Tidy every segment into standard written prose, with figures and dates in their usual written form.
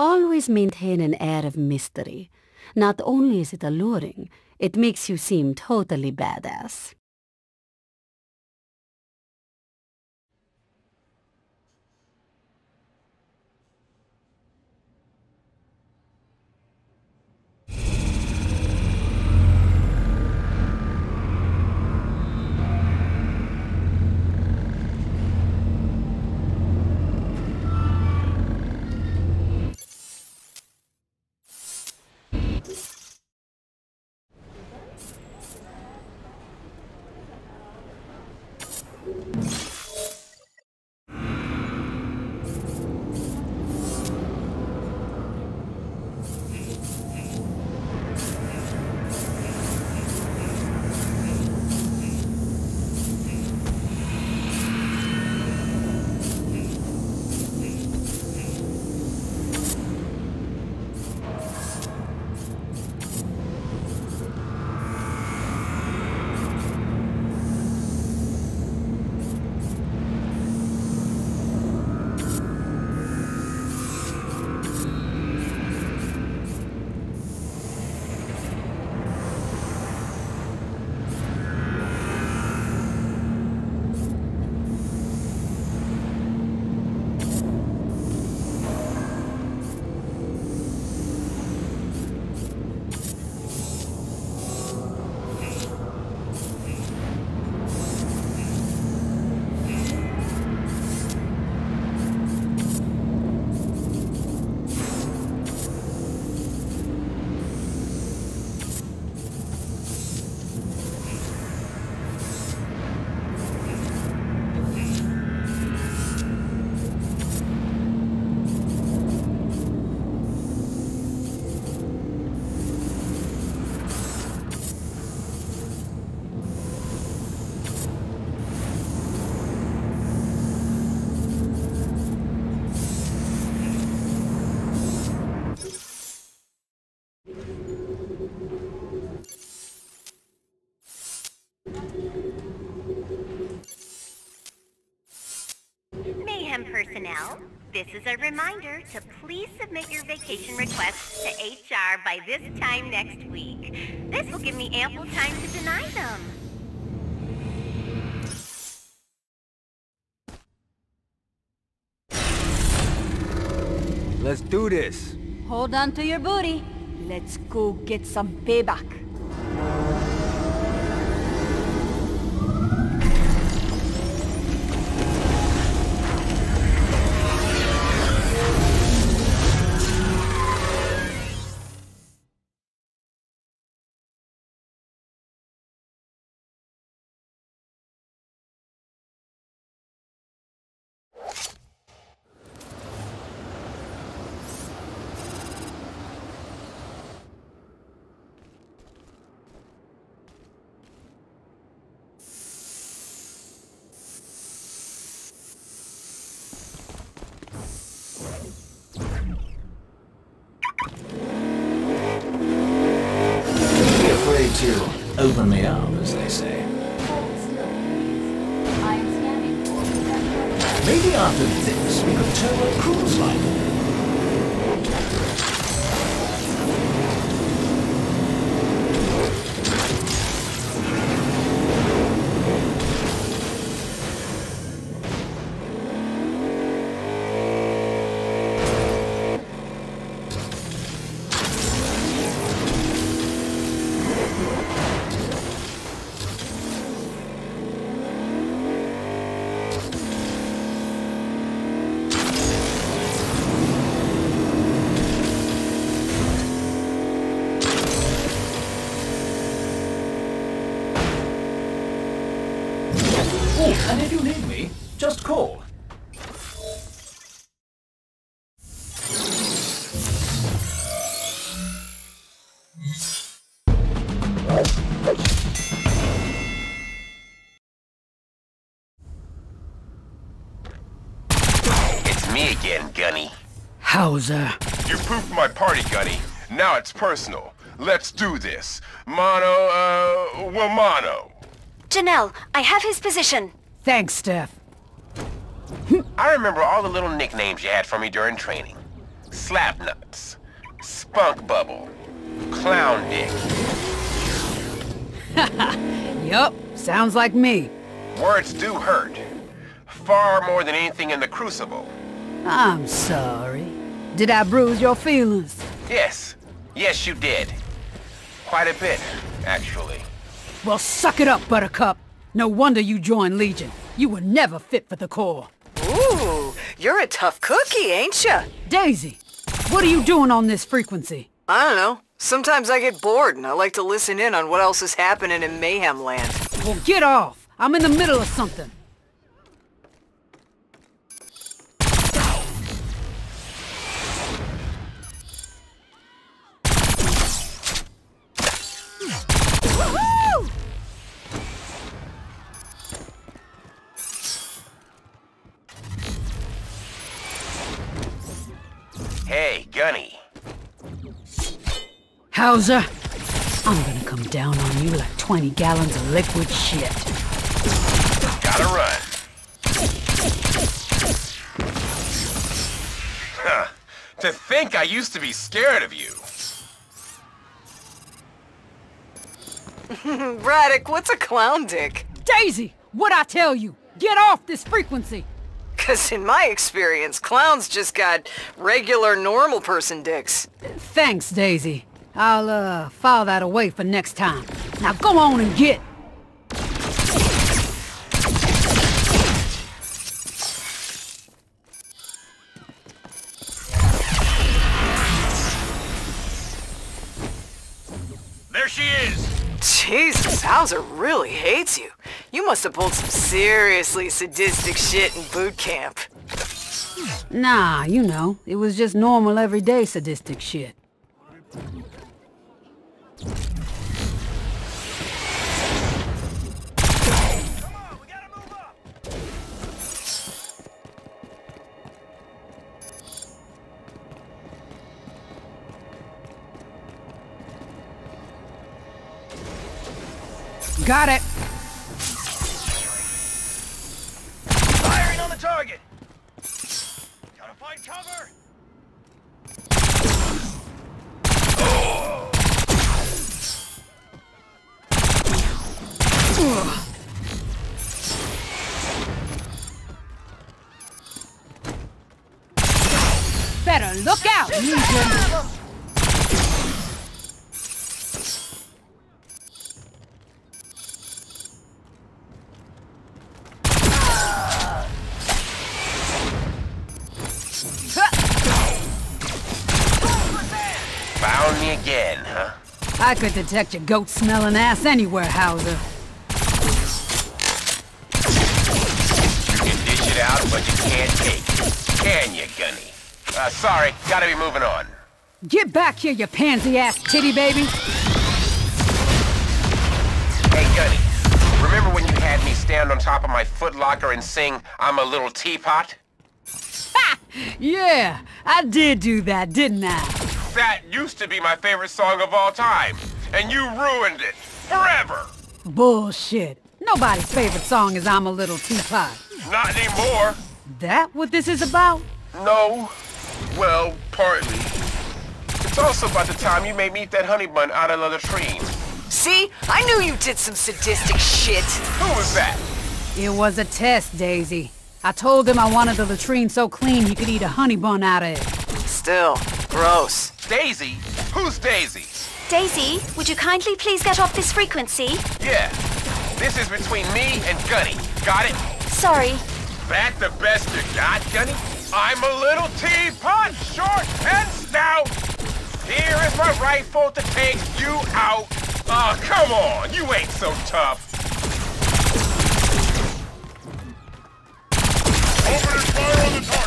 Always maintain an air of mystery. Not only is it alluring, it makes you seem totally badass. Personnel, this is a reminder to please submit your vacation requests to HR by this time next week. This will give me ample time to deny them. Let's do this. Hold on to your booty. Let's go get some payback. Open the arm, as they say. Maybe after this, we could turn on cruise line. Gunny. Hauser. You pooped my party, Gunny. Now it's personal. Let's do this. Mano. Janelle, I have his position. Thanks, Steph. I remember all the little nicknames you had for me during training. Slap nuts. Spunk bubble. Clown dick. Yup, sounds like me. Words do hurt. Far more than anything in the Crucible. I'm sorry. Did I bruise your feelings? Yes. Yes, you did. Quite a bit, actually. Well, suck it up, Buttercup. No wonder you joined Legion. You were never fit for the Corps. Ooh, you're a tough cookie, ain't ya? Daisy, what are you doing on this frequency? I don't know. Sometimes I get bored and I like to listen in on what else is happening in Mayhem Land. Well, get off. I'm in the middle of something. Hey, Gunny. Hauser, I'm gonna come down on you like 20 gallons of liquid shit. Gotta run. Huh. To think I used to be scared of you. Braddock, what's a clown dick? Daisy, what I tell you? Get off this frequency! Because in my experience, clowns just got regular normal person dicks. Thanks, Daisy. I'll, file that away for next time. Now go on and get... There she is! Jesus, Hauser really hates you. You must have pulled some seriously sadistic shit in boot camp. Nah, you know, it was just normal everyday sadistic shit. Got it. Firing on the target. Gotta find cover. Oh. Better look out, Legion. Found me again, huh? I could detect your goat-smelling ass anywhere, Hauser. You can dish it out, but you can't take it. Can you, Gunny? Sorry, gotta be moving on. Get back here, you pansy-ass titty baby! Hey, Gunny, remember when you had me stand on top of my footlocker and sing, I'm a little teapot? Ha! Yeah, I did do that, didn't I? That used to be my favorite song of all time, and you ruined it forever. Bullshit. Nobody's favorite song is I'm a Little Teapot. Not anymore. That what this is about? No. Well, partly. It's also about the time you made me eat that honey bun out of the latrine. See? I knew you did some sadistic shit. Who was that? It was a test, Daisy. I told him I wanted the latrine so clean he could eat a honey bun out of it. Still, gross. Daisy? Who's Daisy? Daisy, would you kindly please get off this frequency? Yeah. This is between me and Gunny. Got it? Sorry. That the best you got, Gunny? I'm a little teapot, short and stout. Here is my rifle to take you out. Oh, come on. You ain't so tough. Open and fire on the target.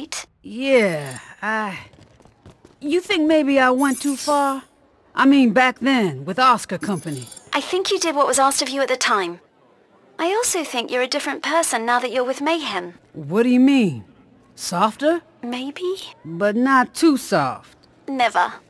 right? Yeah, You think maybe I went too far? I mean, back then, with Oscar Company. I think you did what was asked of you at the time. I also think you're a different person now that you're with Mayhem. What do you mean? Softer? Maybe. But not too soft. Never.